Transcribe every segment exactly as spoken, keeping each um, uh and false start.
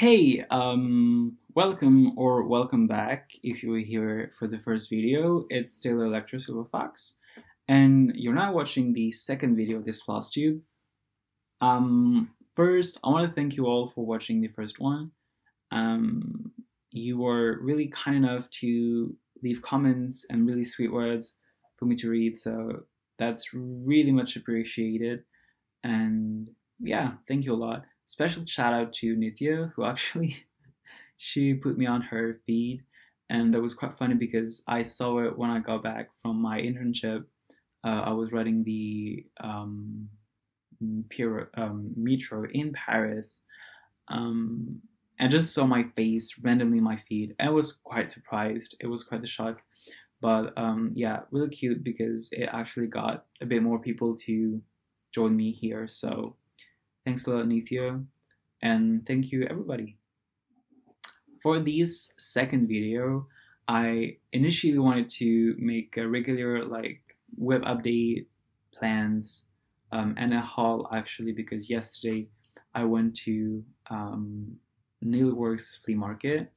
Hey, um, welcome or welcome back if you were here for the first video. It's still Elektra Silverfox, and you're now watching the second video of this Flosstube. Um, first, I want to thank you all for watching the first one. Um, you were really kind enough to leave comments and really sweet words for me to read, so that's really much appreciated. And yeah, thank you a lot. Special shout out to Nithya, who actually, she put me on her feed, and that was quite funny because I saw it when I got back from my internship. Uh, I was writing the um, Piro, um, metro in Paris, um, and just saw my face randomly in my feed. I was quite surprised. It was quite the shock, but um, yeah, really cute because it actually got a bit more people to join me here, so thanks a lot, Nithya, and thank you, everybody. For this second video, I initially wanted to make a regular like web update plans um, and a haul, actually, because yesterday I went to um, Neilworks Flea Market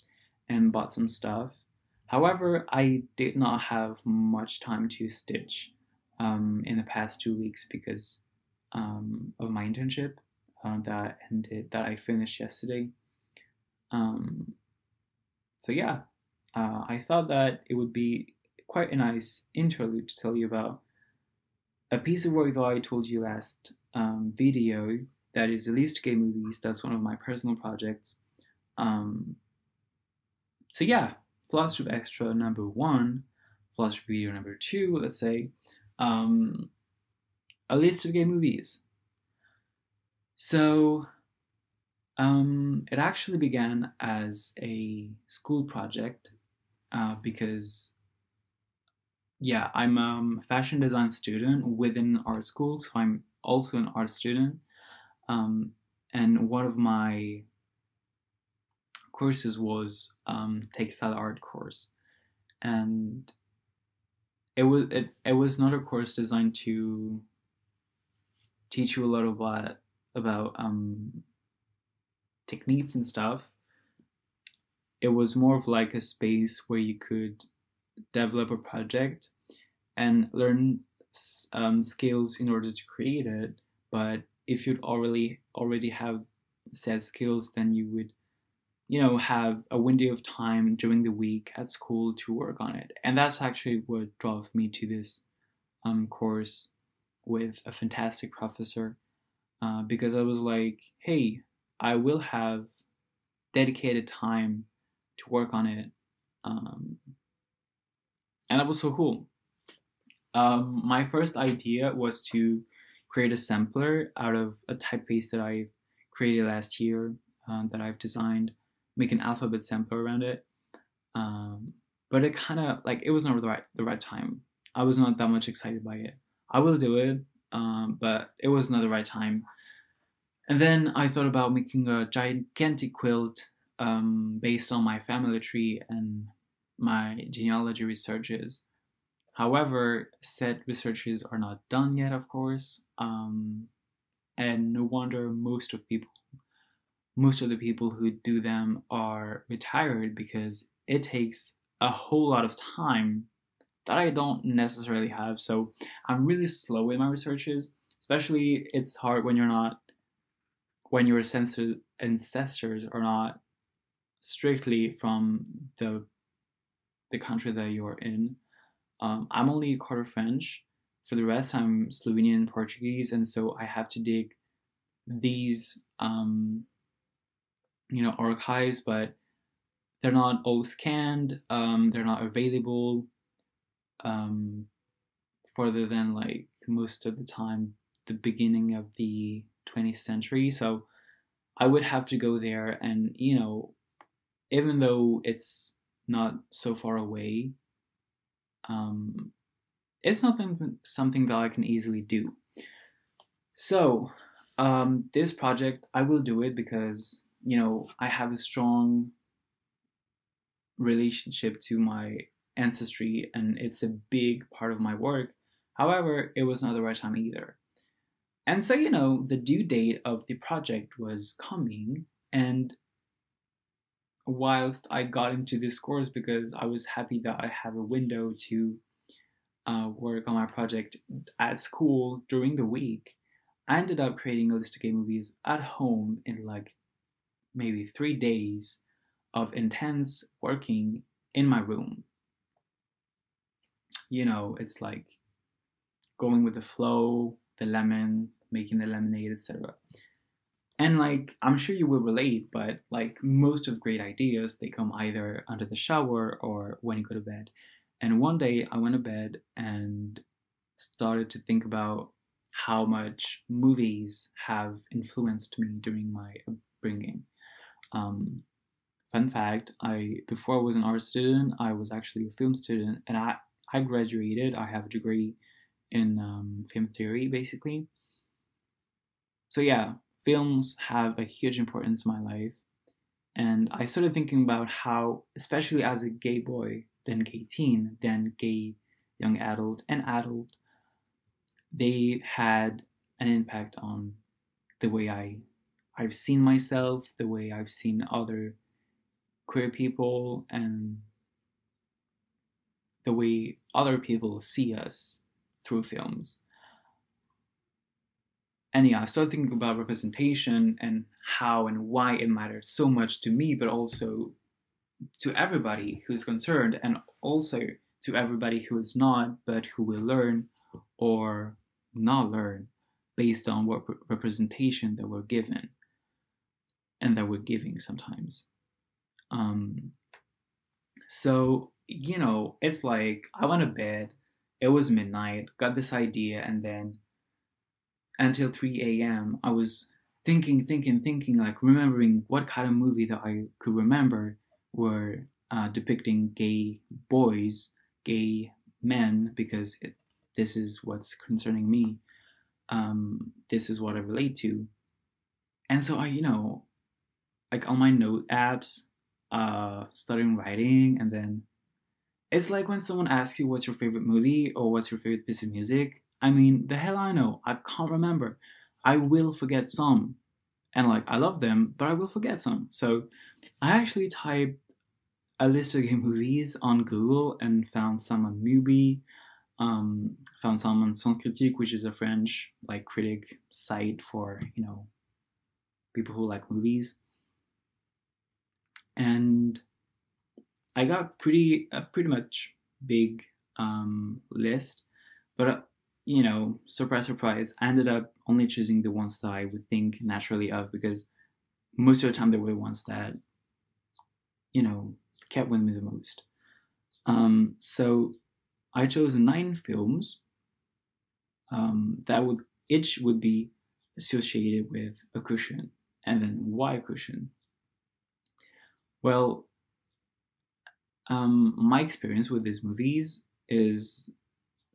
and bought some stuff. However, I did not have much time to stitch um, in the past two weeks because um, of my internship. Uh, that ended, that I finished yesterday. Um, so yeah, uh, I thought that it would be quite a nice interlude to tell you about a piece of work that I told you last um, video, that is the least gay movies. That's one of my personal projects. Um, so yeah, Flosstube Extra number one, Flosstube video number two, let's say, um, a list of gay movies. So, um, it actually began as a school project uh, because, yeah, I'm um, a fashion design student within art school, so I'm also an art student. Um, and one of my courses was um, textile art course, and it was it, it was not a course designed to teach you a lot of what. about um, techniques and stuff. It was more of like a space where you could develop a project and learn um, skills in order to create it. But if you'd already already have said skills, then you would, you know, have a window of time during the week at school to work on it. And that's actually what drove me to this um, course with a fantastic professor. Uh, because I was like, hey, I will have dedicated time to work on it. Um, and that was so cool. Um, my first idea was to create a sampler out of a typeface that I created last year, uh, that I've designed, make an alphabet sampler around it. Um, but it kind of, like, it was not the right, the right time. I was not that much excited by it. I will do it. Um, but it was not the right time. And then I thought about making a gigantic quilt um, based on my family tree and my genealogy researches. However, said researches are not done yet, of course, um, and no wonder most of people, most of the people who do them are retired, because it takes a whole lot of time that I don't necessarily have, so I'm really slow in my researches. Especially, it's hard when you're not, when your ancestors are not strictly from the the country that you're in. Um, I'm only a quarter French. For the rest, I'm Slovenian and Portuguese, and so I have to dig these, um, you know, archives, but they're not all scanned. Um, they're not available. Um, further than like most of the time, the beginning of the twentieth century. So I would have to go there, and you know, even though it's not so far away, um, it's not something that I can easily do. So um, this project, I will do it because, you know, I have a strong relationship to my ancestry, and it's a big part of my work. However, it was not the right time either. And so, you know, the due date of the project was coming, and whilst I got into this course because I was happy that I have a window to uh, work on my project at school during the week. I ended up creating Rozsika movies at home in like maybe three days of intense working in my room. You know, it's like going with the flow, the lemon, making the lemonade, et cetera. And like, I'm sure you will relate, but like most of great ideas, they come either under the shower or when you go to bed. And one day I went to bed and started to think about how much movies have influenced me during my upbringing. Um, fun fact, I before I was an art student, I was actually a film student, and I, I graduated. I have a degree in um, film theory, basically. So yeah. Films have a huge importance in my life, and I started thinking about how, especially as a gay boy, then gay teen, then gay young adult and adult, they had an impact on the way I, I've seen myself, the way I've seen other queer people, and the way other people see us through films. And yeah, I started thinking about representation and how and why it matters so much to me, but also to everybody who's concerned, and also to everybody who is not, but who will learn or not learn based on what representation that we're given and that we're giving sometimes. Um, so, you know, it's like I went to bed, it was midnight, got this idea, and then until three a m I was thinking, thinking, thinking, like remembering what kind of movie that I could remember were uh, depicting gay boys, gay men, because it, this is what's concerning me. Um, this is what I relate to. And so I, you know, like on my note apps, uh, starting writing, and then it's like when someone asks you what's your favorite movie or what's your favorite piece of music. I mean, the hell I know, I can't remember. I will forget some. And like, I love them, but I will forget some. So I actually typed a list of gay movies on Google and found some on Mubi, um, found some on Sans Critique, which is a French like critic site for, you know, people who like movies. And I got pretty, a pretty much big um, list, but uh, you know, surprise, surprise, I ended up only choosing the ones that I would think naturally of, because most of the time they were the ones that, you know, kept with me the most. Um, so I chose nine films um, that would, each would be associated with a cushion. And then why a cushion? Well, um, my experience with these movies is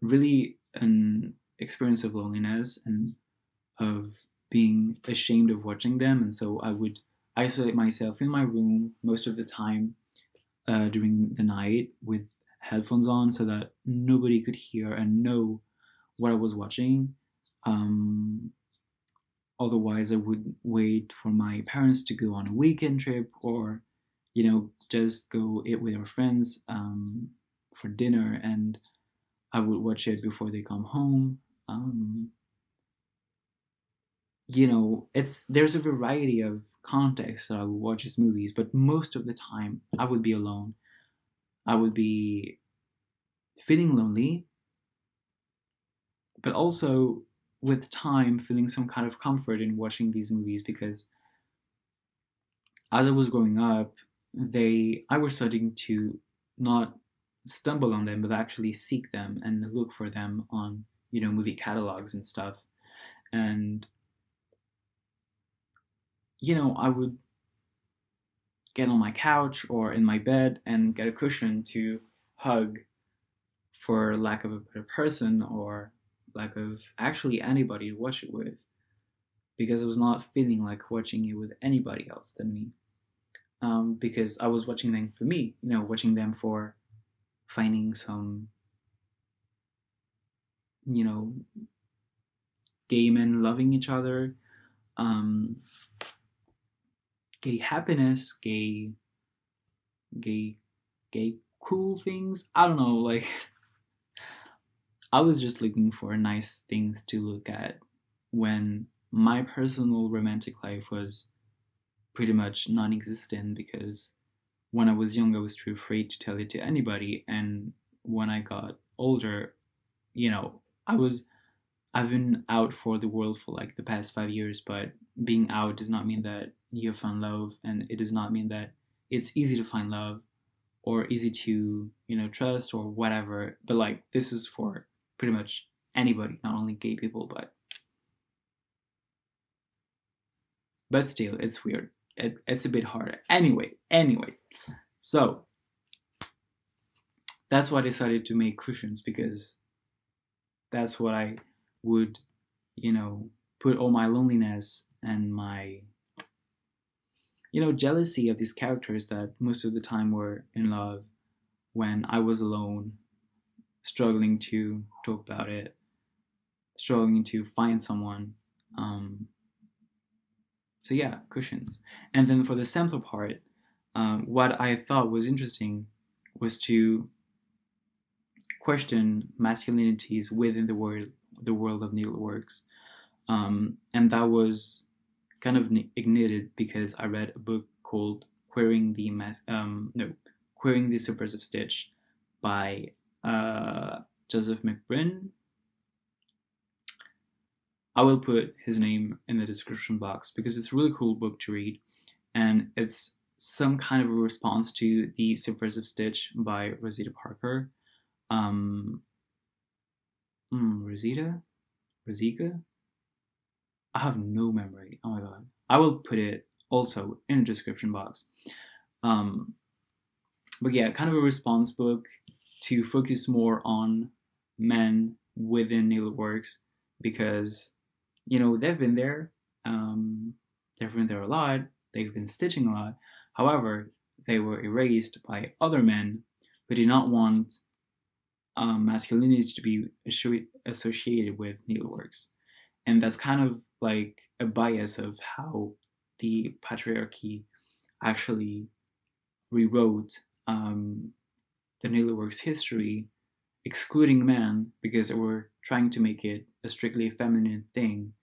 really an experience of loneliness and of being ashamed of watching them, and so I would isolate myself in my room most of the time uh, during the night with headphones on so that nobody could hear and know what I was watching. Um, otherwise I would wait for my parents to go on a weekend trip, or you know, just go eat with our friends um, for dinner, and I would watch it before they come home. Um, you know, it's there's a variety of contexts that I would watch these movies, but most of the time I would be alone. I would be feeling lonely, but also with time feeling some kind of comfort in watching these movies, because as I was growing up, they I was starting to not stumble on them, but actually seek them and look for them on, you know, movie catalogs and stuff. And, you know, I would get on my couch or in my bed and get a cushion to hug, for lack of a better person or lack of actually anybody to watch it with, because I was not feeling like watching it with anybody else than me. Um, because I was watching them for me, you know, watching them for finding some, you know, gay men loving each other, um, gay happiness, gay gay, gay cool things. I don't know, like, I was just looking for nice things to look at when my personal romantic life was pretty much non-existent, because when I was young, I was too afraid to tell it to anybody. And when I got older, you know, I was, I've been out for the world for like the past five years, but being out does not mean that you find love, and it does not mean that it's easy to find love or easy to, you know, trust or whatever. But like, this is for pretty much anybody, not only gay people, but but still, it's weird. It, it's a bit harder. Anyway, anyway, so that's why I decided to make cushions, because that's what I would, you know, put all my loneliness and my, you know, jealousy of these characters that most of the time were in love when I was alone, struggling to talk about it, struggling to find someone. Um, so yeah, cushions. And then for the sampler part, um, what I thought was interesting was to question masculinities within the world, the world of Neilworks. Um, and that was kind of ignited because I read a book called Queering the Mas um, no, Queering the Subversive Stitch by uh, Joseph McBrinn. I will put his name in the description box because it's a really cool book to read, and it's some kind of a response to The Subversive Stitch by Rozsika Parker. Um, mm, Rozsika? Rozsika? I have no memory. Oh my god. I will put it also in the description box. Um, but yeah, kind of a response book to focus more on men within Neilworks, because, you know, they've been there. Um, they've been there a lot. They've been stitching a lot. However, they were erased by other men who did not want um, masculinity to be associated with Neilworks. And that's kind of like a bias of how the patriarchy actually rewrote um, the Neilworks history, excluding men, because they were trying to make it a strictly feminine thing,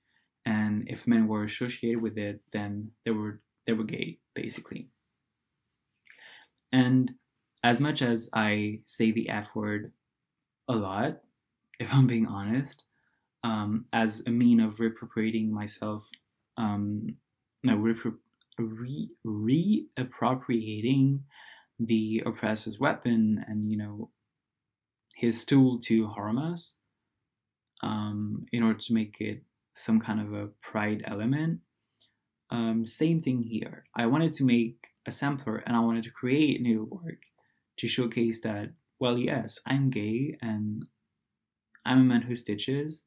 and if men were associated with it, then they were they were gay, basically. And as much as I say the F word a lot, if I'm being honest, Um, as a mean of reappropriating myself, um, no, re reappropriating the oppressor's weapon and, you know, his tool to harm us, um, in order to make it some kind of a pride element. Um, same thing here. I wanted to make a sampler, and I wanted to create new work to showcase that, well, yes, I'm gay and I'm a man who stitches.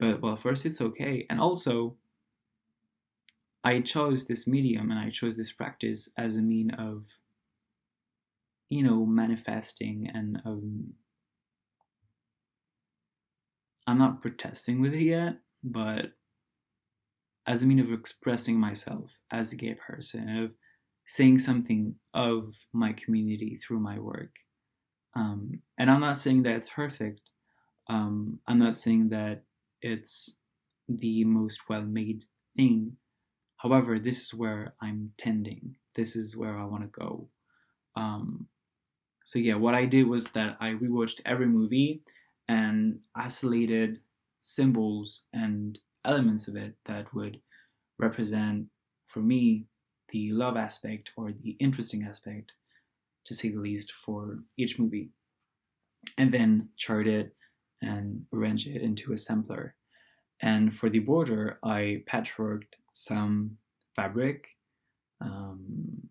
But, well, first, it's okay. And also, I chose this medium and I chose this practice as a mean of, you know, manifesting and um, I'm not protesting with it yet, but as a mean of expressing myself as a gay person, of saying something of my community through my work. Um, and I'm not saying that it's perfect. Um, I'm not saying that it's the most well-made thing. However, this is where I'm tending. This is where I want to go. Um, so yeah, what I did was that I rewatched every movie and isolated symbols and elements of it that would represent, for me, the love aspect or the interesting aspect, to say the least, for each movie. And then chart it and arrange it into a sampler. And for the border, I patchworked some fabric um,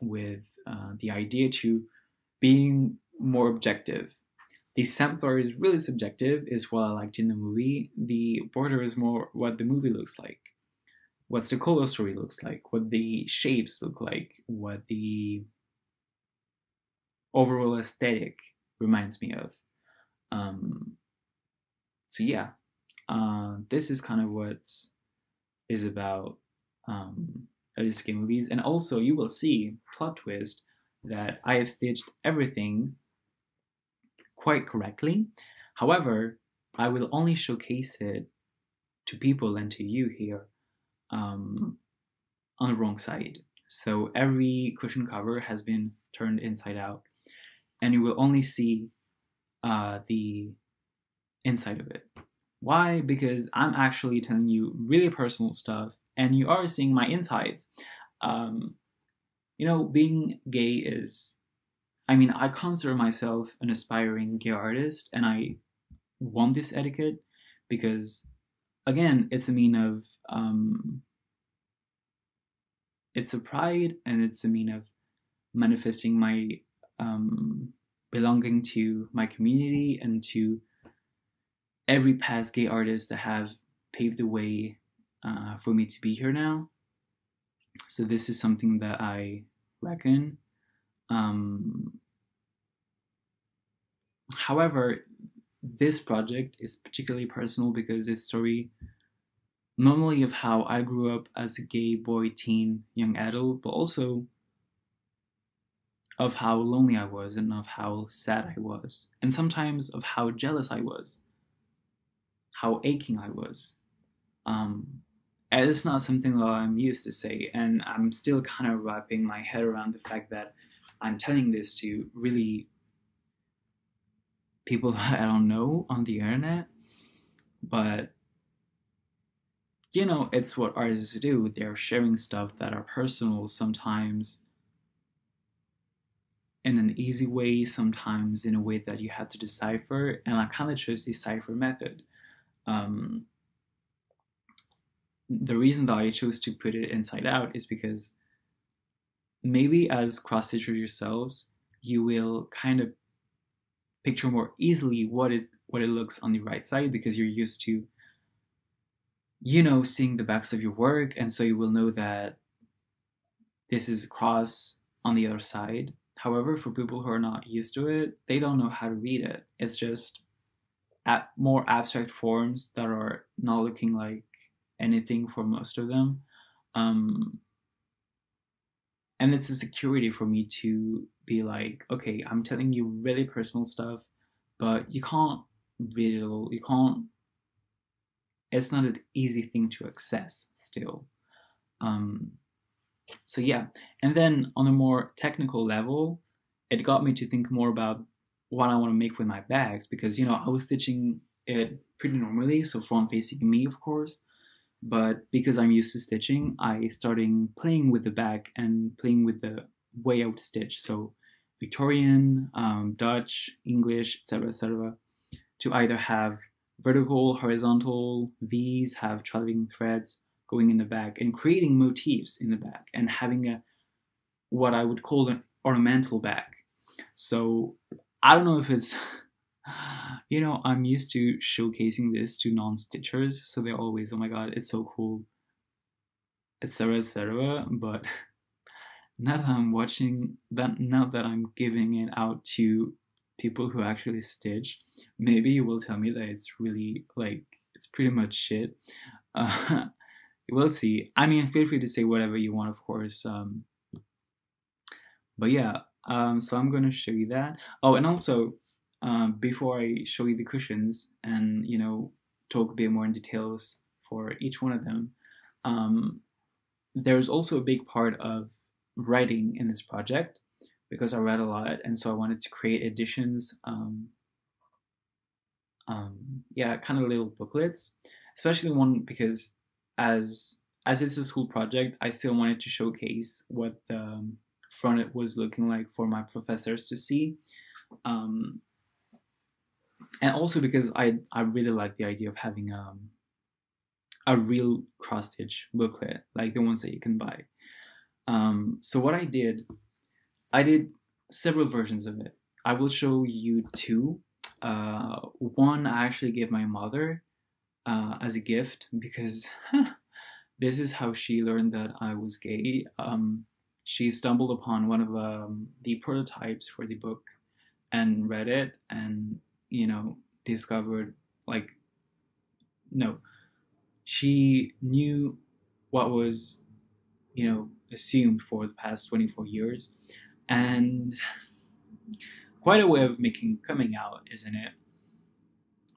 with uh, the idea to being more objective. The sampler is really subjective, is what I liked in the movie. The border is more what the movie looks like, what the color story looks like, what the shapes look like, what the overall aesthetic reminds me of. Um, so yeah, uh, this is kind of what is about um, Elisa Gay movies. And also, you will see, plot twist, that I have stitched everything quite correctly. However, I will only showcase it to people and to you here um, on the wrong side. So every cushion cover has been turned inside out, and you will only see uh, the inside of it. Why? Because I'm actually telling you really personal stuff, and you are seeing my insides. Um, you know, being gay is, I mean, I consider myself an aspiring gay artist, and I want this etiquette because, again, it's a mean of, um, it's a pride, and it's a mean of manifesting my um, belonging to my community and to every past gay artist that have paved the way uh, for me to be here now. So this is something that I reckon. Um, however, this project is particularly personal because it's a story not only of how I grew up as a gay boy, teen, young adult, but also of how lonely I was and of how sad I was, and sometimes of how jealous I was, how aching I was. Um, and it's not something that I'm used to say, and I'm still kind of wrapping my head around the fact that I'm telling this to really people that I don't know on the internet, but you know, it's what artists do. They're sharing stuff that are personal, sometimes in an easy way, sometimes in a way that you have to decipher, and I kind of chose the cipher method. Um, the reason that I chose to put it inside out is because maybe as cross-stitchers yourselves, you will kind of picture more easily what is what it looks on the right side, because you're used to, you know, seeing the backs of your work, and so you will know that this is cross on the other side. However, for people who are not used to it, they don't know how to read it. It's just at more abstract forms that are not looking like anything for most of them. Um, and it's a security for me to be like, okay, I'm telling you really personal stuff, but you can't read it all. You can't, it's not an easy thing to access still. Um, so yeah, and then on a more technical level, it got me to think more about what I want to make with my bags, because, you know, I was stitching it pretty normally, so front facing me, of course. But because I'm used to stitching, I started playing with the back and playing with the way I would stitch. So Victorian, um, Dutch, English, et cetera, et cetera, to either have vertical, horizontal, V's, have traveling threads going in the back, and creating motifs in the back, and having a what I would call an ornamental back. So I don't know if it's, you know, I'm used to showcasing this to non-stitchers, so they're always, oh my god, it's so cool, et cetera, et cetera. But now that I'm watching that, now that I'm giving it out to people who actually stitch, maybe you will tell me that it's really like it's pretty much shit. Uh, we'll see. I mean, feel free to say whatever you want, of course. Um, but yeah, um, so I'm gonna show you that. Oh, and also, Um, before I show you the cushions and, you know, talk a bit more in details for each one of them, um, there's also a big part of writing in this project, because I read a lot, and so I wanted to create editions, um, um, yeah, kind of little booklets, especially one because as as it's a school project, I still wanted to showcase what the front was looking like for my professors to see. Um, And also because I, I really like the idea of having um, a real cross-stitch booklet, like the ones that you can buy. Um, so what I did, I did several versions of it. I will show you two. Uh, one I actually gave my mother uh, as a gift, because this is how she learned that I was gay. Um, she stumbled upon one of um, the prototypes for the book and read it, and you know, discovered, like, no, she knew what was, you know, assumed for the past twenty-four years, and quite a way of making coming out, isn't it?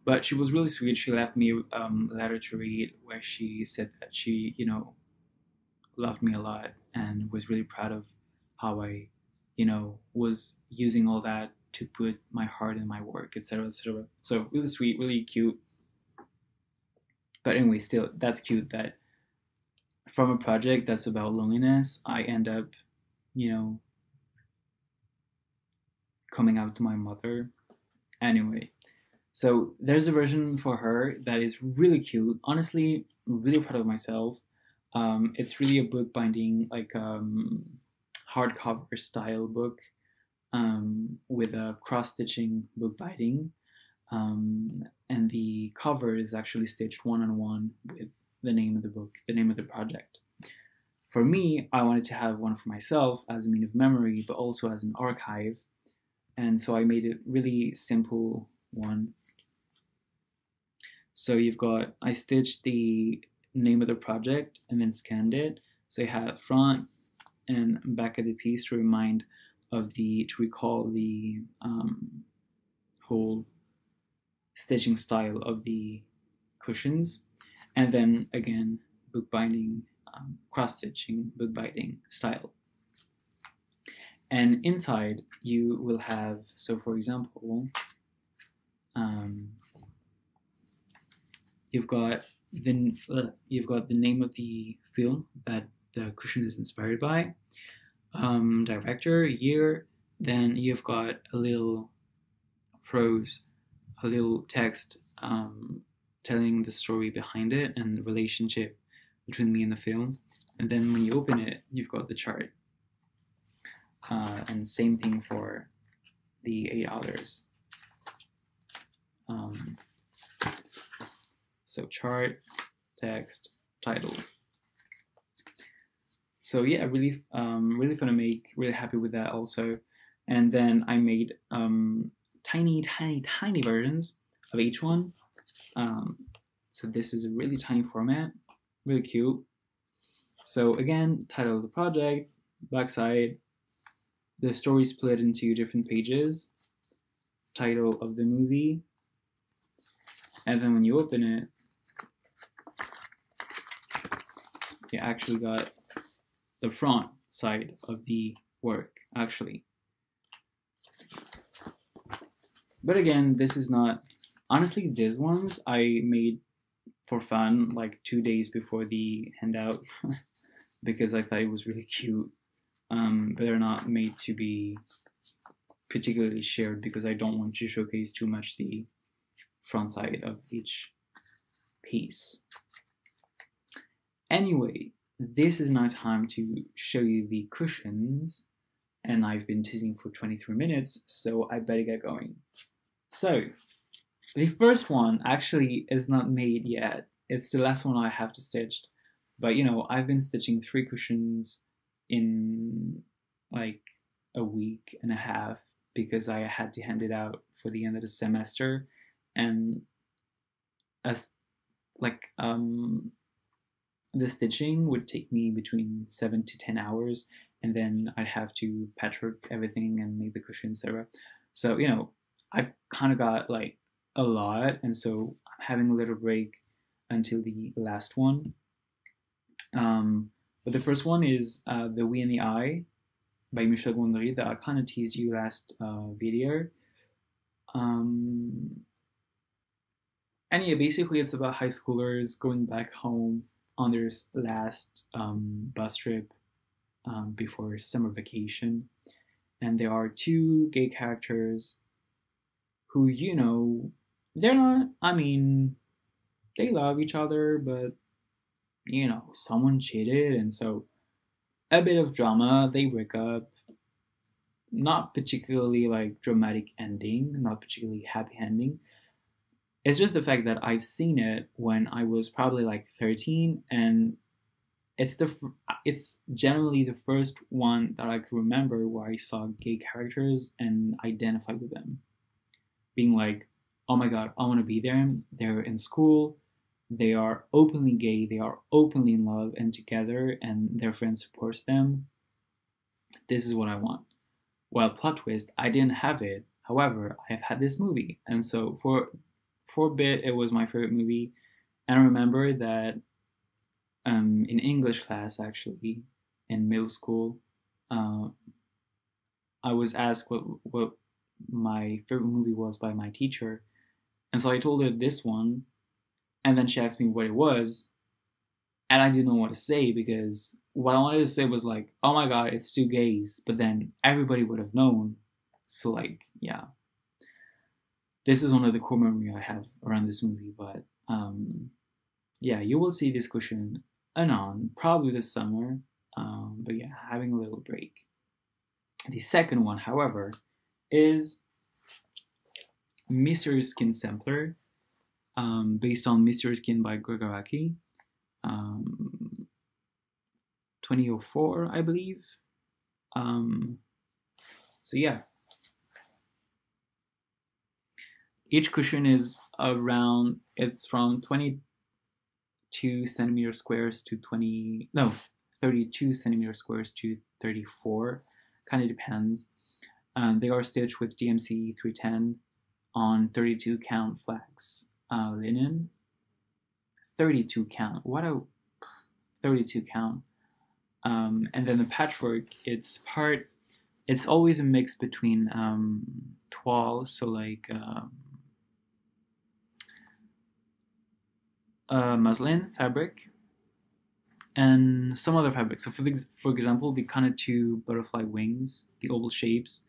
But she was really sweet. She left me um, a letter to read where she said that she, you know, loved me a lot and was really proud of how I, you know, was using all that to put my heart in my work, et cetera, et cetera. So really sweet, really cute. But anyway, still, that's cute that from a project that's about loneliness, I end up, you know, coming out to my mother. Anyway, so there's a version for her that is really cute. Honestly, I'm really proud of myself. Um, it's really a book binding, like um, hardcover style book um, with a cross-stitching book binding. Um, and the cover is actually stitched one-on-one with the name of the book, the name of the project. For me, I wanted to have one for myself as a mean of memory, but also as an archive. And so I made a really simple one. So you've got, I stitched the name of the project and then scanned it. So you have front and back of the piece to remind of the, to recall the um, whole stitching style of the cushions. And then again, bookbinding, um, cross-stitching, bookbinding style. And inside you will have, so for example, um, you've got the uh, you've got the name of the film that the cushion is inspired by, um, director, year. Then you've got a little prose, a little text um, telling the story behind it and the relationship between me and the film. And then when you open it, you've got the chart. Uh, and same thing for the eight others. Um, so chart, text, title. So yeah, really, um, really fun to make. Really happy with that also. And then I made um, tiny, tiny, tiny versions of each one. Um, so this is a really tiny format, really cute. So again, title of the project, backside. The story split into different pages, title of the movie, and then when you open it, you actually got the front side of the work, actually. But again, this is not, honestly, these ones I made for fun, like two days before the handout, because I thought it was really cute. Um, but they're not made to be particularly shared because I don't want to showcase too much the front side of each piece. Anyway, this is now time to show you the cushions, and I've been teasing for twenty-three minutes, so I better get going. So, the first one actually is not made yet. It's the last one I have to stitch, but you know, I've been stitching three cushions in like a week and a half because I had to hand it out for the end of the semester, and as like um the stitching would take me between seven to ten hours, and then I'd have to patchwork everything and make the cushion, et cetera. So you know, I kind of got like a lot, and so I'm having a little break until the last one. Um, But the first one is uh, The We and the I by Michel Gondry that I kind of teased you last uh, video. Um, and yeah, basically it's about high schoolers going back home on their last um, bus trip um, before summer vacation. And there are two gay characters who, you know, they're not, I mean, they love each other, but you know, someone cheated, and so a bit of drama. They wake up, not particularly like dramatic ending, not particularly happy ending. It's just the fact that I've seen it when I was probably like thirteen, and it's the it's generally the first one that I could remember where I saw gay characters and identified with them, being like, oh my god, I want to be them. They're in school. They are openly gay, they are openly in love and together, and their friend supports them. This is what I want. well, plot twist, I didn't have it. However, I've had this movie. And so for, for a bit, it was my favorite movie. And I remember that um, in English class, actually, in middle school, uh, I was asked what, what my favorite movie was by my teacher. And so I told her this one. And then she asked me what it was. And I didn't know what to say, because what I wanted to say was like, oh my God, it's two gays. But then everybody would have known. So like, yeah. This is one of the core memories I have around this movie. But um, yeah, you will see this question anon, probably this summer. Um, but yeah, having a little break. The second one, however, is Mysterious Skin Sampler, um, based on Mysterious Skin by Gregg Araki. Um, twenty oh four, I believe. Um, so yeah. Each cushion is around, it's from twenty-two centimeter squares to twenty, no, thirty-two centimeter squares to thirty-four. Kind of depends. Um, they are stitched with D M C three ten on thirty-two count flax uh, linen. thirty-two count, what a thirty-two count. Um, and then the patchwork, it's part, it's always a mix between um, toile, so like um, uh, muslin fabric, and some other fabric. So for, the, for example, the kind of two butterfly wings, the oval shapes,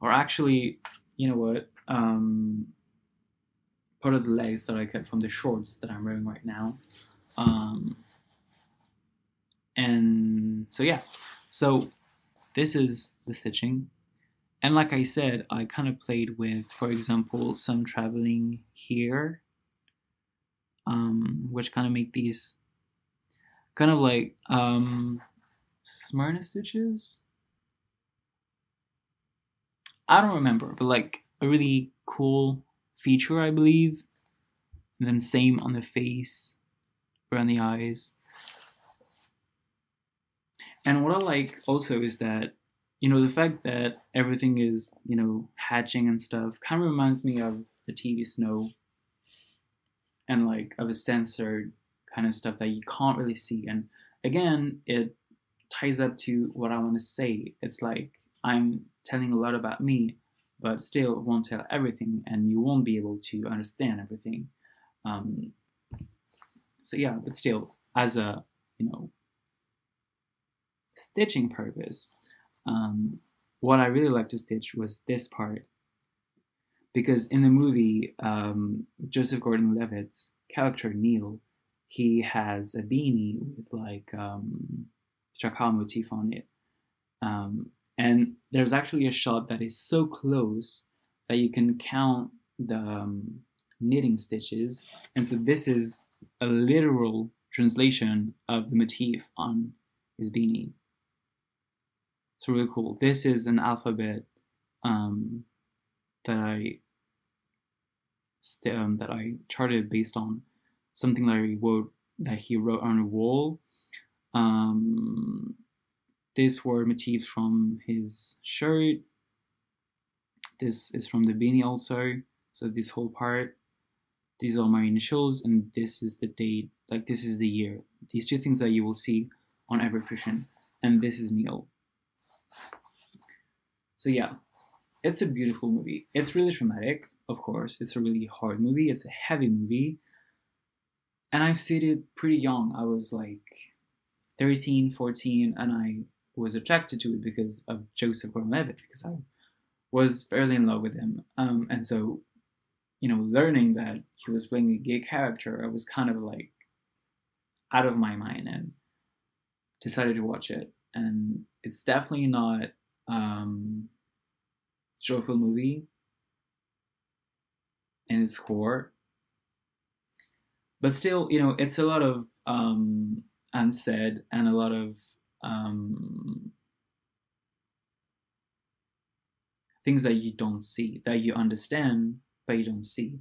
are actually, you know what, um, part of the legs that I cut from the shorts that I'm wearing right now. Um, and so yeah, so this is the stitching. And like I said, I kind of played with, for example, some traveling here, um, which kind of make these kind of like um, Smyrna stitches? I don't remember, but like a really cool feature, I believe. And then same on the face, around the eyes. And what I like also is that, you know, the fact that everything is, you know, hatching and stuff kind of reminds me of the T V Snow and like of a censored kind of stuff that you can't really see. And again, it ties up to what I want to say. It's like I'm telling a lot about me, but still won't tell everything, and you won't be able to understand everything. Um, so yeah, but still, as a, you know, stitching purpose, um, what I really liked to stitch was this part, because in the movie, um, Joseph Gordon-Levitt's character Neil, he has a beanie with like um, Chakar motif on it. Um, and there's actually a shot that is so close that you can count the um, knitting stitches. And so this is a literal translation of the motif on his beanie. It's really cool. This is an alphabet um, that I um, that I charted based on something that he wrote that he wrote on a wall. Um, these were motifs from his shirt. This is from the beanie also. So this whole part. These are my initials, and this is the date. Like this is the year. These two things that you will see on every cushion, and this is Neil. So yeah, it's a beautiful movie. It's really dramatic, of course. It's a really hard movie. It's a heavy movie. And I've seen it pretty young. I was like thirteen, fourteen, and I was attracted to it because of Joseph Gordon-Levitt, because I was fairly in love with him. Um, and so, you know, learning that he was playing a gay character, I was kind of like out of my mind and decided to watch it. And it's definitely not um, a joyful movie in its core. But still, you know, it's a lot of um, unsaid and a lot of um, things that you don't see, that you understand, but you don't see.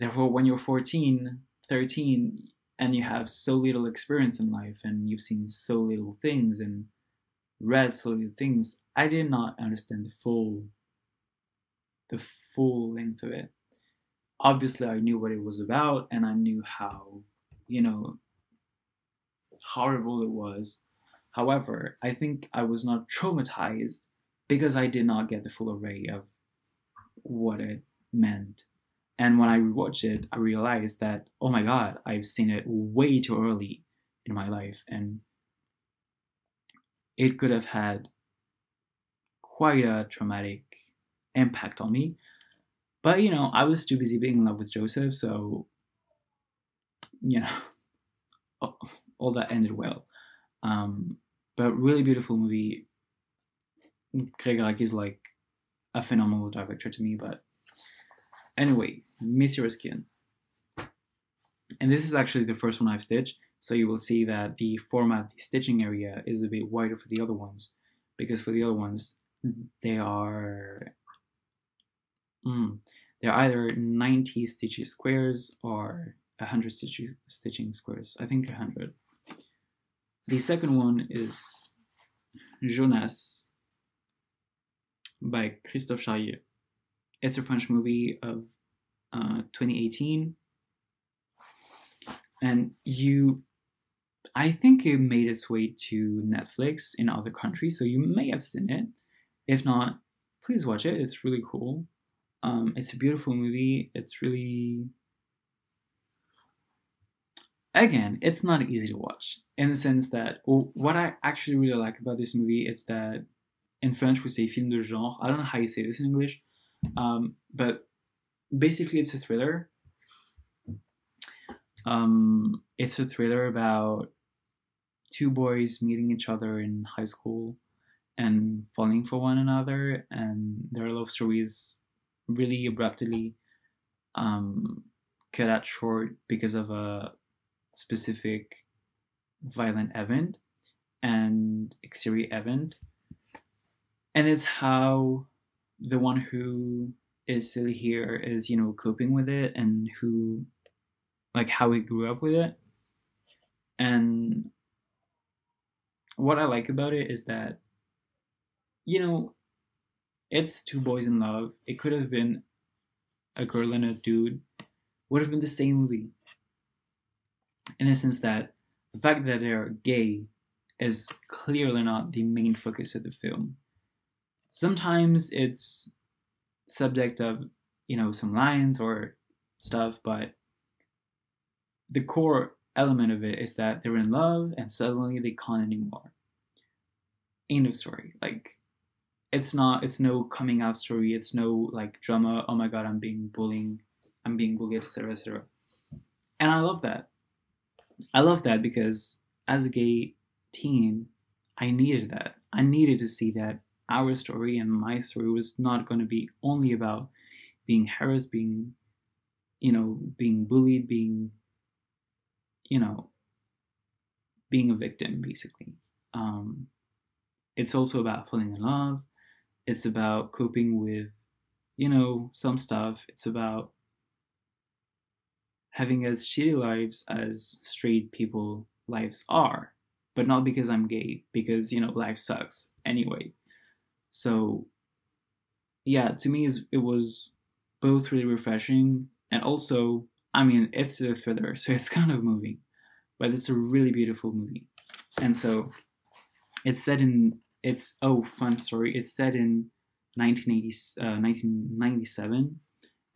Therefore, when you're fourteen, thirteen, and you have so little experience in life and you've seen so little things and read slowly the things, I did not understand the full, the full length of it. Obviously, I knew what it was about, and I knew how, you know, horrible it was. However, I think I was not traumatized because I did not get the full array of what it meant. And when I rewatched it, I realized that, oh my God, I've seen it way too early in my life, and it could have had quite a traumatic impact on me. But, you know, I was too busy being in love with Joseph, so, you know, all that ended well. Um, but really beautiful movie. Gregg Araki is like a phenomenal director to me, but anyway, Mysterious Skin. And this is actually the first one I've stitched, so you will see that the format, the stitching area, is a bit wider for the other ones, because for the other ones, they are... Mm, they're either ninety stitching squares or one hundred stitching, stitching squares. I think one hundred. The second one is Jonas by Christophe Chaillier. It's a French movie of uh, twenty eighteen. And you, I think it made its way to Netflix in other countries, so you may have seen it. If not, please watch it. It's really cool. Um, it's a beautiful movie. It's really... Again, it's not easy to watch, in the sense that, well, what I actually really like about this movie is that in French we say film de genre. I don't know how you say this in English, um, but basically it's a thriller. Um, it's a thriller about two boys meeting each other in high school and falling for one another, and their love stories really abruptly um, cut out short because of a specific violent event and exterior event. And it's how the one who is still here is, you know, coping with it, and who, like, how he grew up with it. And what I like about it is that, you know, it's two boys in love. It could have been a girl and a dude. Would have been the same movie. In the sense that the fact that they're gay is clearly not the main focus of the film. Sometimes it's subject of, you know, some lines or stuff, but the core element of it is that they're in love and suddenly they can't anymore. End of story. Like, it's not, it's no coming out story. It's no, like, drama. Oh my God, I'm being bullied. I'm being bullied, et cetera, et cetera. And I love that. I love that because as a gay teen, I needed that. I needed to see that our story and my story was not going to be only about being harassed, being, you know, being bullied, being, you know, being a victim, basically. Um, it's also about falling in love. It's about coping with, you know, some stuff. It's about having as shitty lives as straight people lives are, but not because I'm gay, because, you know, life sucks anyway. So yeah, to me it was both really refreshing, and also, I mean, it's a thriller, so it's kind of moving, but it's a really beautiful movie. And so it's set in, it's, oh, fun story, it's set in nineteen eighty, uh, nineteen ninety-seven,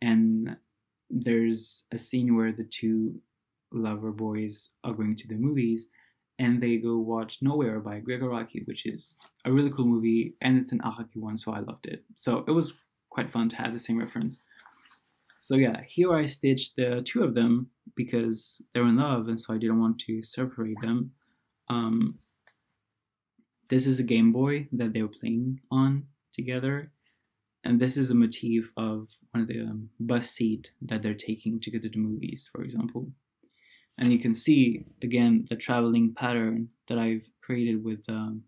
and there's a scene where the two lover boys are going to the movies and they go watch Nowhere by Gregg Araki, which is a really cool movie, and it's an Araki one, so I loved it. So it was quite fun to have the same reference. So yeah, here I stitched the two of them because they're in love, and so I didn't want to separate them. Um, this is a Game Boy that they were playing on together. And this is a motif of one of the um, bus seat that they're taking to get to the movies, for example. And you can see, again, the traveling pattern that I've created with, um,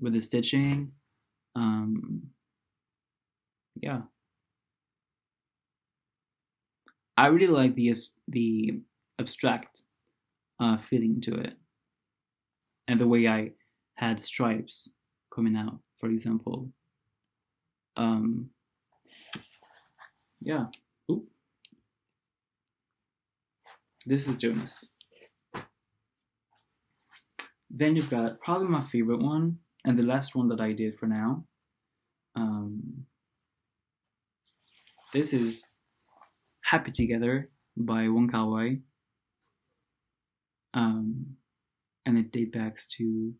with the stitching. Um, yeah. I really like the, the abstract uh, feeling to it. And the way I had stripes coming out, for example. Um, yeah. Ooh. This is Jonas. Then you've got probably my favorite one, and the last one that I did for now. Um, this is Happy Together by Wong Kar-wai. Um, and it dates back to,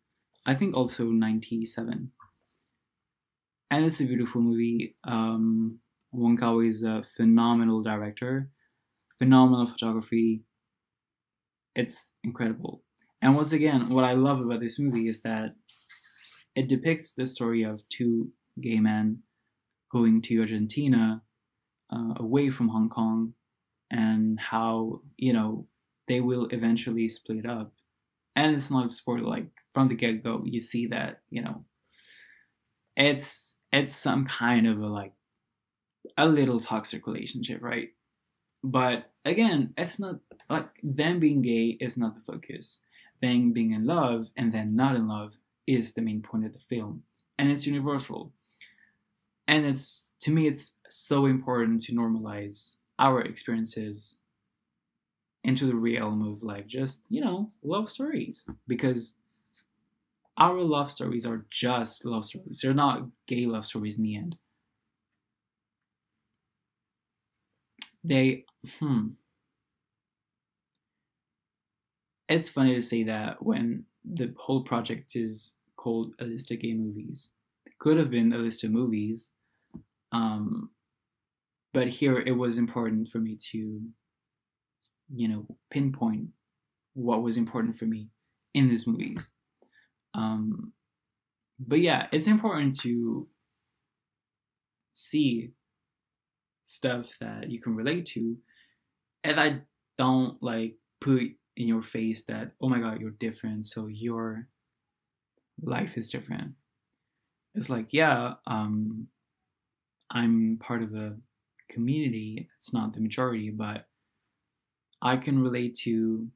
I think, also ninety-seven. And it's a beautiful movie. Um, Wong Kar-wai is a phenomenal director, phenomenal photography. It's incredible. And once again, what I love about this movie is that it depicts the story of two gay men going to Argentina, uh, away from Hong Kong, and how, you know, they will eventually split up. And it's not a spoiler, like, from the get-go, you see that, you know, it's, it's some kind of a, like, a little toxic relationship, right? But, again, it's not, like, them being gay is not the focus. Them being in love and then not in love is the main point of the film. And it's universal. And it's, to me, it's so important to normalize our experiences into the realm of, like, just, you know, love stories. Because our love stories are just love stories. They're not gay love stories in the end. They, hmm. It's funny to say that when the whole project is called A List of Gay Movies. It could have been A List of Movies. Um, but here it was important for me to, you know, pinpoint what was important for me in these movies. Um, but yeah, it's important to see stuff that you can relate to, and I don't, like, put in your face that, oh my god, you're different, so your life is different. It's like, yeah, um, I'm part of a community, it's not the majority, but I can relate to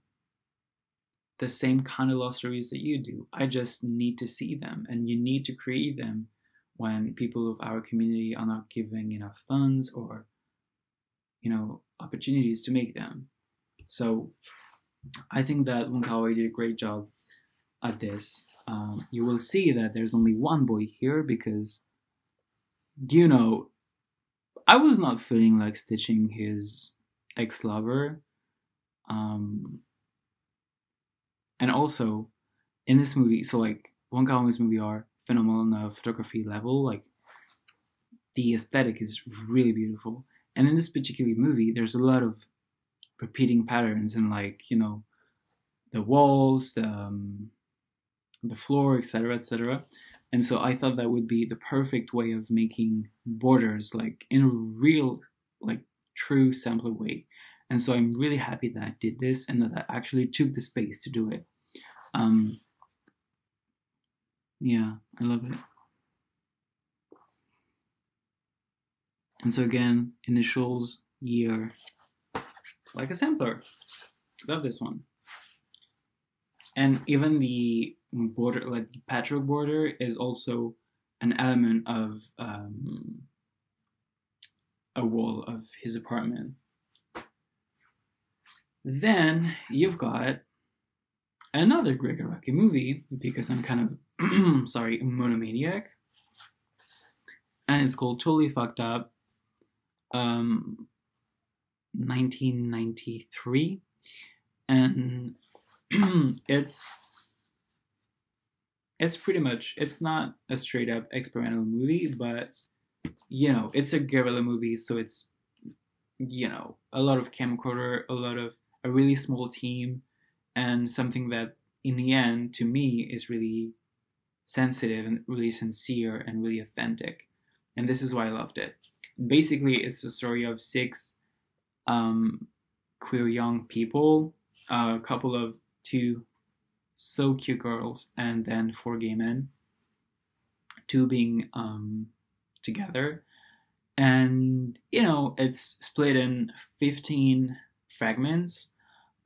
the same kind of love stories that you do. I just need to see them, and you need to create them when people of our community are not giving enough funds or, you know, opportunities to make them. So I think that Wong Kar-wai did a great job at this. Um, you will see that there's only one boy here because, you know, I was not feeling like stitching his ex-lover. Um, and also, in this movie, so, like, Wong Kar-wai's movie are phenomenal on a photography level, like, the aesthetic is really beautiful. And in this particular movie, there's a lot of repeating patterns and, like, you know, the walls, the, um, the floor, et cetera, et cetera. And so I thought that would be the perfect way of making borders, like, in a real, like, true sampler way. And so I'm really happy that I did this and that I actually took the space to do it. Um, yeah, I love it. And so again, initials, year, like a sampler. Love this one. And even the border, like the patchwork border, is also an element of um, a wall of his apartment. Then you've got another Gregg Araki movie, because I'm kind of, sorry, a monomaniac. And it's called Totally Fucked Up, um, nineteen ninety-three. And it's, it's pretty much, it's not a straight up experimental movie, but, you know, it's a guerrilla movie. So it's, you know, a lot of camcorder, a lot of a really small team, and something that in the end to me is really sensitive and really sincere and really authentic. And this is why I loved it. Basically, it's the story of six um, queer young people, a couple of two so cute girls, and then four gay men, two being um, together. And, you know, it's split in fifteen fragments,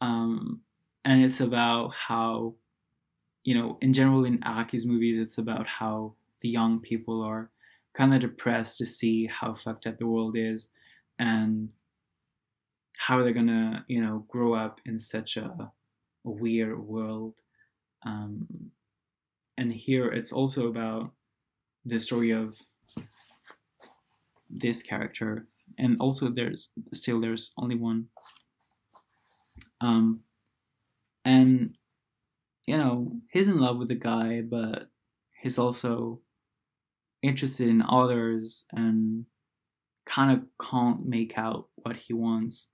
um, and it's about how you know, in general in Araki's movies, it's about how the young people are kind of depressed to see how fucked up the world is and how they're gonna, you know, grow up in such a, a weird world. Um, and here it's also about the story of this character, and also there's still there's only one. Um, and you know, he's in love with the guy, but he's also interested in others and kind of can't make out what he wants.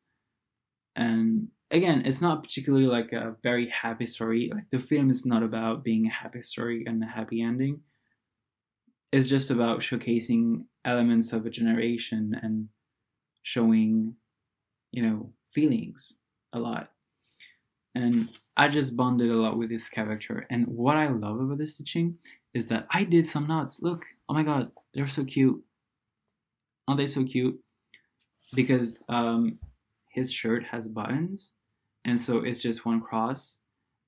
And again, it's not particularly like a very happy story. Like, the film is not about being a happy story and a happy ending. It's just about showcasing elements of a generation and showing, you know, feelings a lot. And I just bonded a lot with this character. And what I love about this stitching is that I did some knots. Look, oh my God, they're so cute. Aren't they so cute? Because um, his shirt has buttons, and so it's just one cross.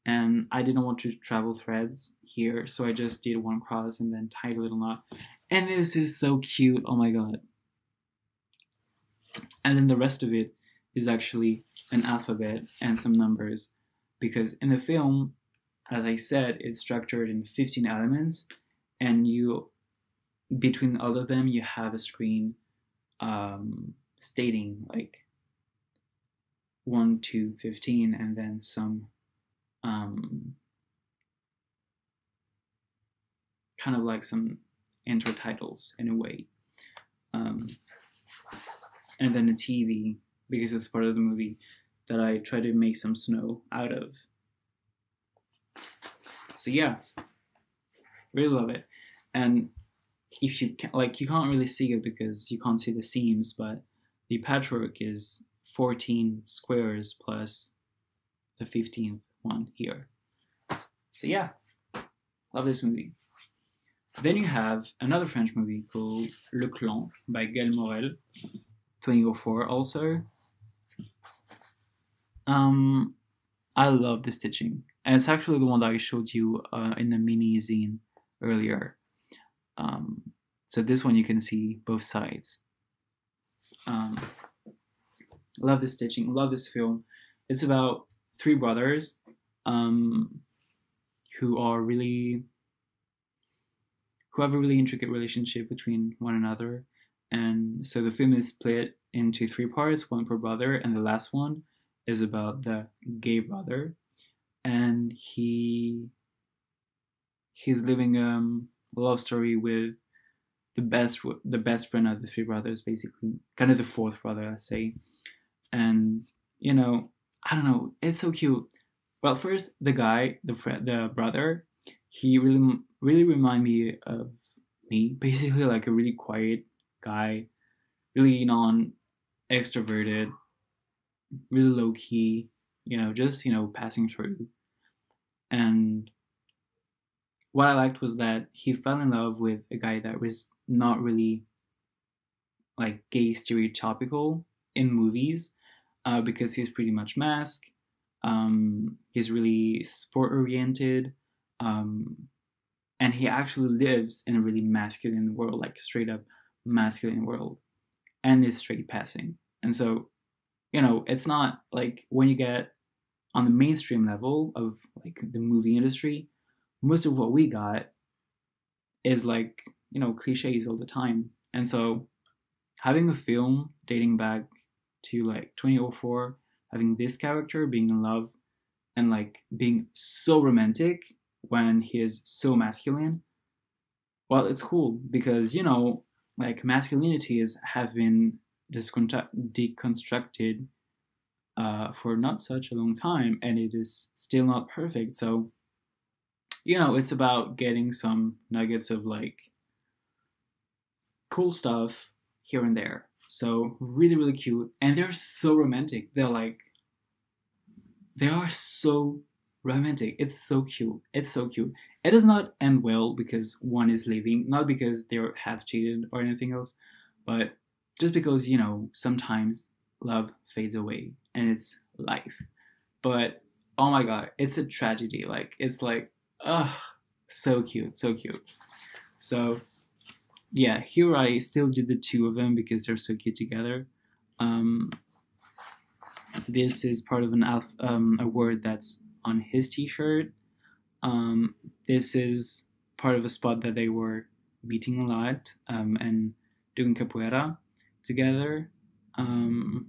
And I didn't want to travel threads here, so I just did one cross and then tied a little knot. And this is so cute, oh my God. And then the rest of it is actually an alphabet and some numbers, because in the film, as I said, it's structured in fifteen elements, and you, between all of them, you have a screen um, stating like one, two, fifteen, and then some um, kind of like some intertitles in a way. Um, and then a T V, because it's part of the movie, that I try to make some snow out of. So yeah, really love it. And if you can, like, you can't really see it because you can't see the seams, but the patchwork is fourteen squares plus the fifteenth one here. So yeah, love this movie. Then you have another French movie called Le Clan by Gaël Morel, twenty oh four also. Um, I love the stitching, and it's actually the one that I showed you uh, in the mini zine earlier. Um, so this one you can see both sides. Um, love this stitching, love this film. It's about three brothers um, who are really, who have a really intricate relationship between one another. And so the film is split into three parts, one per brother, and the last one is about the gay brother, and he he's living um, a love story with the best the best friend of the three brothers, basically, kind of the fourth brother, I'd say. And you know, I don't know, it's so cute. Well, first the guy, the friend, the brother, he really really reminded me of me, basically, like a really quiet guy, really non-extroverted, really low-key, you know, just, you know, passing through. And what I liked was that he fell in love with a guy that was not really, like, gay stereotypical in movies, uh, because he's pretty much masked, um, he's really sport-oriented, um, and he actually lives in a really masculine world, like, straight-up masculine world, and is straight passing. And so, you know, it's not like when you get on the mainstream level of like the movie industry, most of what we got is like, you know, cliches all the time. And so having a film dating back to like twenty oh four, having this character being in love and like being so romantic when he is so masculine, well, it's cool because, you know, like masculinities have been deconstructed uh, for not such a long time, and it is still not perfect. So, you know, it's about getting some nuggets of like cool stuff here and there. So really, really cute. And they're so romantic. They're like, they are so romantic. It's so cute. It's so cute. It does not end well because one is leaving, not because they have cheated or anything else, but just because, you know, sometimes love fades away and it's life. But, oh my God, it's a tragedy. Like, it's like, Ugh, so cute, so cute. So yeah, here I still did the two of them because they're so cute together. Um, this is part of an alpha, um, a word that's on his t-shirt. Um, this is part of a spot that they were meeting a lot um, and doing capoeira together. Um,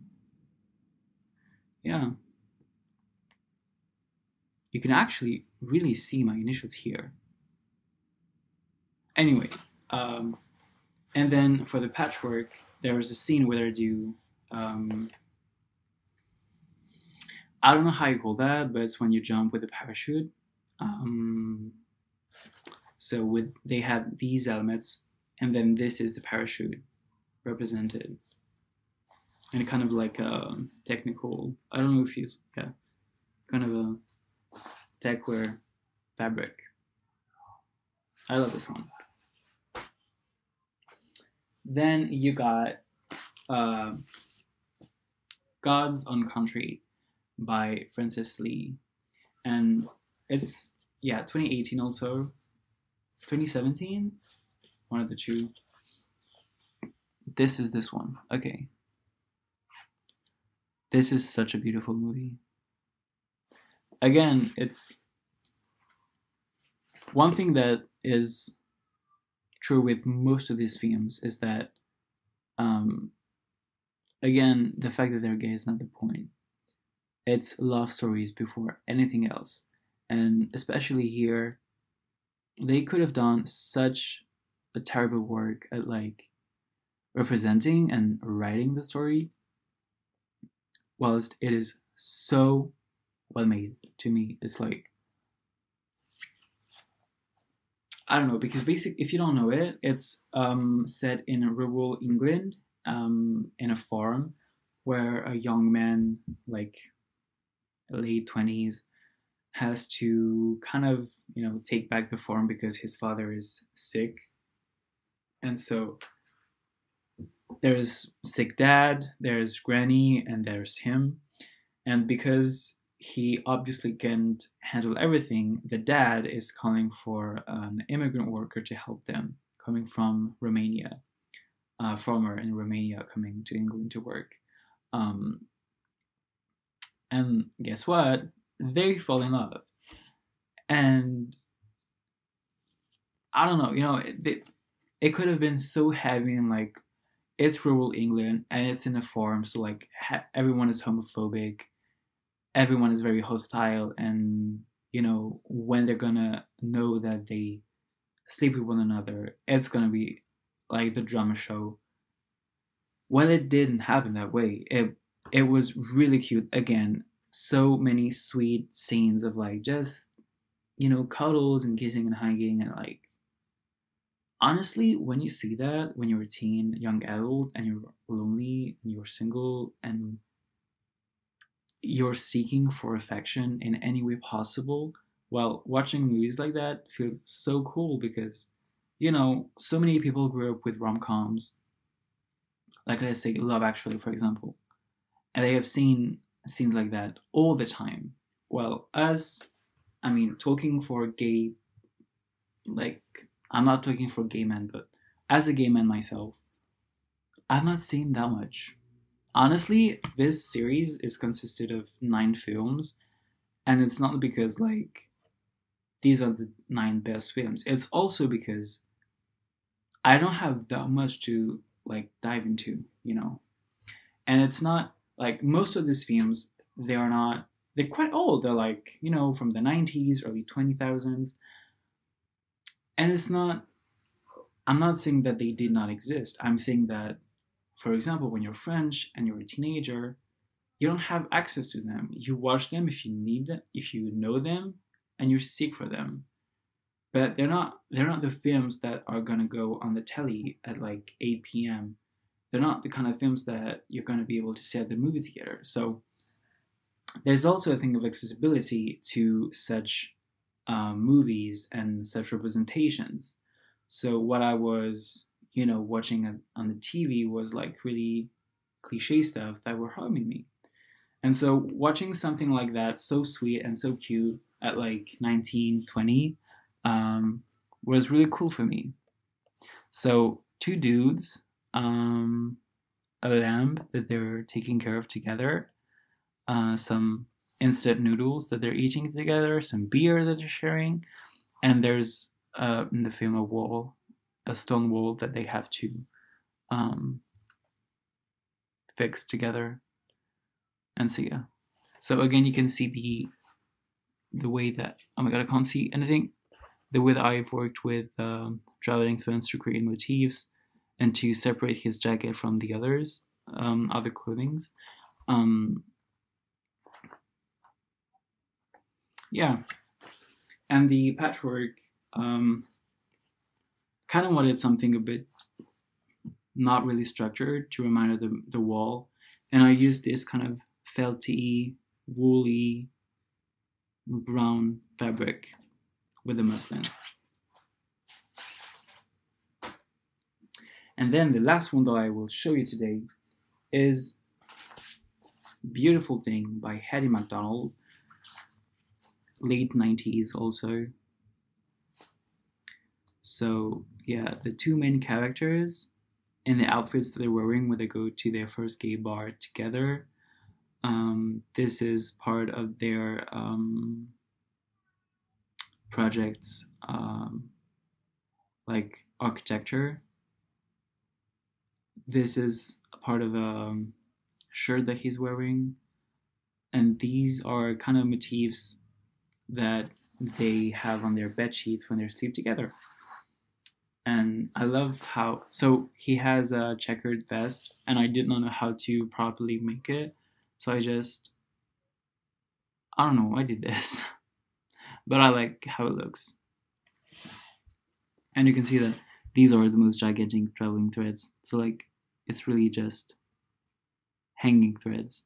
yeah. You can actually really see my initials here. Anyway, um, and then for the patchwork, there was a scene where I do, um, I don't know how you call that, but it's when you jump with a parachute. Um, so with, they have these elements, and then this is the parachute represented. And kind of like a technical, I don't know if you, yeah, kind of a, techwear fabric. I love this one. Then you got uh, God's Own Country by Francis Lee. And it's, yeah, twenty eighteen also. twenty seventeen? One of the two. This is this one. Okay. This is such a beautiful movie. Again, it's one thing that is true with most of these films is that, um, again, the fact that they're gay is not the point. It's love stories before anything else. And especially here, they could have done such a terrible work at like representing and writing the story, whilst it is so well made to me. It's like, I don't know, because basically, if you don't know it, it's um, set in rural England, um, in a farm where a young man, like late twenties, has to kind of, you know, take back the farm because his father is sick. And so there's sick dad, there's granny, and there's him. And because he obviously can't handle everything, the dad is calling for an immigrant worker to help them, coming from Romania, a farmer in Romania coming to England to work. Um, and guess what? They fall in love. And I don't know, you know, it, it could have been so heavy and like, it's rural England and it's in a farm, so like ha everyone is homophobic. Everyone is very hostile, and you know, when they're gonna know that they sleep with one another, it's gonna be like the drama show. Well, it didn't happen that way. It it was really cute. Again, so many sweet scenes of like just, you know, cuddles and kissing and hugging, and like honestly, when you see that when you're a teen, young adult, and you're lonely and you're single and you're seeking for affection in any way possible, well, watching movies like that feels so cool because, you know, so many people grew up with rom-coms, like I say, Love Actually, for example, and they have seen scenes like that all the time. Well, us, I mean, talking for gay, like, I'm not talking for gay men, but as a gay man myself, I've not seen that much. Honestly, this series is consisted of nine films, and it's not because, like, these are the nine best films. It's also because I don't have that much to, like, dive into, you know? And it's not, like, most of these films, they are not, they're quite old. They're, like, you know, from the nineties, early two thousands. And it's not, I'm not saying that they did not exist. I'm saying that, for example, when you're French and you're a teenager, you don't have access to them. You watch them if you need them, if you know them, and you seek for them. But they're not they're not the films that are gonna go on the telly at like eight P M They're not the kind of films that you're gonna be able to see at the movie theater. So there's also a thing of accessibility to such uh, movies and such representations. So what I was, you know, watching on the T V was like really cliche stuff that were harming me. And so watching something like that, so sweet and so cute, at like nineteen, twenty, um, was really cool for me. So two dudes, um, a lamb that they were taking care of together, uh, some instant noodles that they're eating together, some beer that they're sharing, and there's uh, in the film a wall, a stone wall that they have to um, fix together. And so yeah, so again you can see the the way that, oh my god, I can't see anything, the way that I've worked with um, traveling films to create motifs and to separate his jacket from the others, um, other clothings. Um, yeah, and the patchwork, um, kind of wanted something a bit not really structured to remind of the, the wall, and I used this kind of felty, woolly, brown fabric with the muslin. And then the last one that I will show you today is Beautiful Thing by Hattie MacDonald, late nineties also. So yeah, the two main characters and the outfits that they're wearing when they go to their first gay bar together. Um, this is part of their um, projects, um, like architecture. This is a part of a shirt that he's wearing, and these are kind of motifs that they have on their bed sheets when they sleep together. And I love how, so he has a checkered vest, and I did not know how to properly make it, so I just, I don't know, I did this, but I like how it looks. And you can see that these are the most gigantic traveling threads, so like, it's really just hanging threads.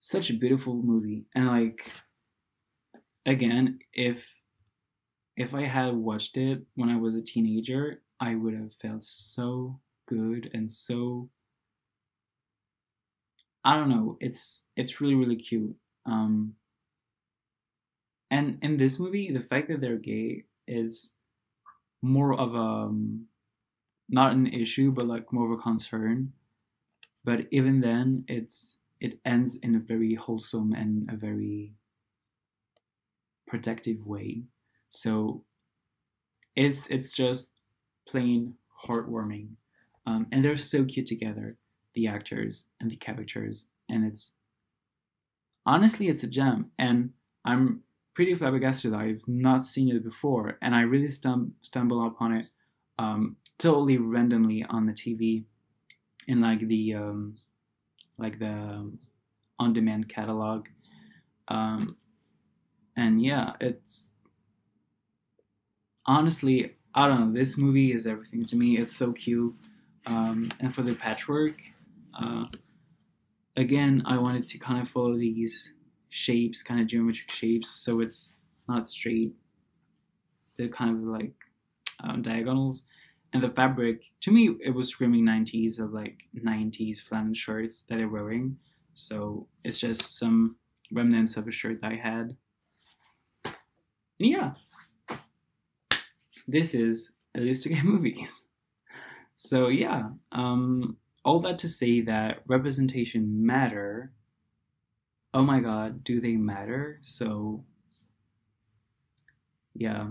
Such a beautiful movie. And like, again, if if I had watched it when I was a teenager, I would have felt so good and so, I don't know, it's it's really, really cute. Um, and in this movie, the fact that they're gay is more of a, not an issue, but like more of a concern. But even then, it's it ends in a very wholesome and a very protective way. So it's it's just plain heartwarming. Um, and they're so cute together, the actors and the characters. And it's, honestly, it's a gem. And I'm pretty flabbergasted. I've not seen it before. And I really stum stumbled upon it um, totally randomly on the T V in like the, um, like the on-demand catalog. Um, and yeah, it's, honestly, I don't know, this movie is everything to me. It's so cute. Um, and for the patchwork, uh, again, I wanted to kind of follow these shapes, kind of geometric shapes, so it's not straight. They're kind of like um, diagonals. And the fabric, to me, it was screaming nineties, of like nineties flannel shirts that they're wearing. So it's just some remnants of a shirt that I had. And yeah, this is a list of gay movies. So yeah, um, all that to say that representation matter. Oh my god, do they matter? So yeah,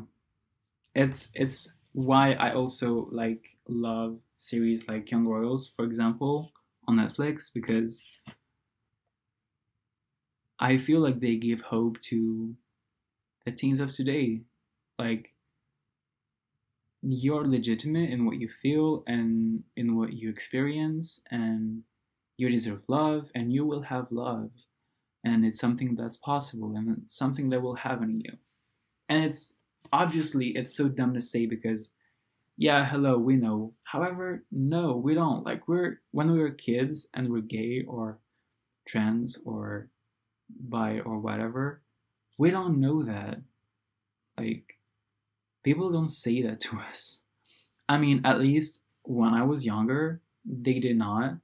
it's it's why I also like love series like Young Royals, for example, on Netflix, because I feel like they give hope to the teens of today. Like, you're legitimate in what you feel and in what you experience, and you deserve love, and you will have love, and it's something that's possible, and it's something that will happen in you. And it's obviously, it's so dumb to say, because yeah, hello, we know. However, no, we don't. Like, we're, when we were kids and we're gay or trans or bi or whatever, we don't know that. Like, people don't say that to us. I mean, at least when I was younger, they did not.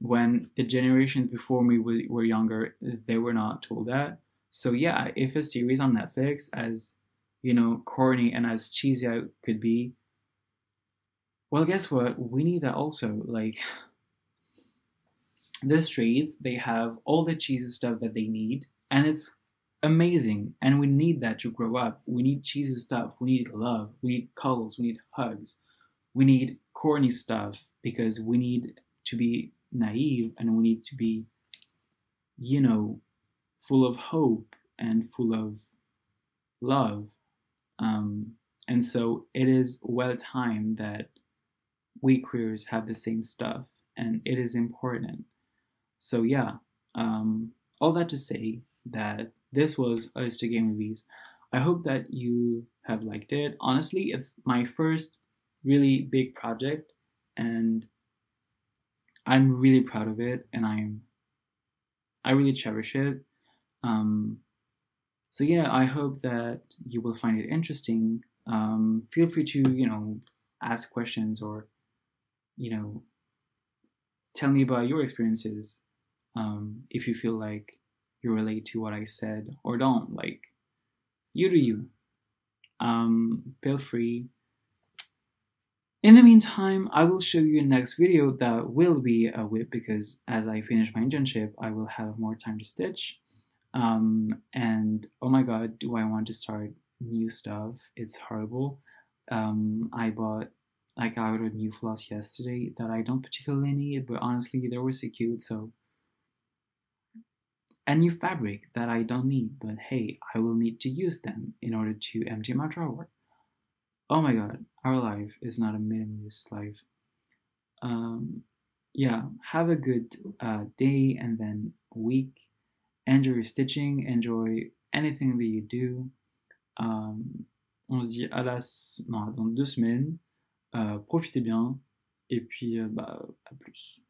when the generations before me were younger, they were not told that. So yeah, if a series on Netflix, as, you know, corny and as cheesy as it could be, well, guess what? We need that also. Like, the Straits, they have all the cheesy stuff that they need, and it's amazing. And we need that to grow up. We need cheesy stuff. We need love. We need cuddles. We need hugs. We need corny stuff because we need to be naive and we need to be, you know, full of hope and full of love. Um, and so it is well timed that we queers have the same stuff, and it is important. So yeah, um, all that to say that this was Oyster Game Reviews. I hope that you have liked it. Honestly, it's my first really big project, and I'm really proud of it, and I'm I really cherish it. Um, so yeah, I hope that you will find it interesting. Um, feel free to, you know, ask questions or, you know, tell me about your experiences, um, if you feel like you relate to what I said or don't. Like, you do you. Um, feel free. In the meantime, I will show you the next video that will be a whip, because as I finish my internship, I will have more time to stitch. Um, and oh my god, do I want to start new stuff? It's horrible. Um, I bought like I ordered new floss yesterday that I don't particularly need, but honestly, they were so cute. So, and new fabric that I don't need, but hey, I will need to use them in order to empty my drawer. Oh my god, our life is not a minimalist life. Um, yeah, have a good uh, day and then week. Enjoy your stitching, enjoy anything that you do. Um, on se dit à la non, dans deux semaines. Euh, profitez bien, et puis euh, bah, à plus.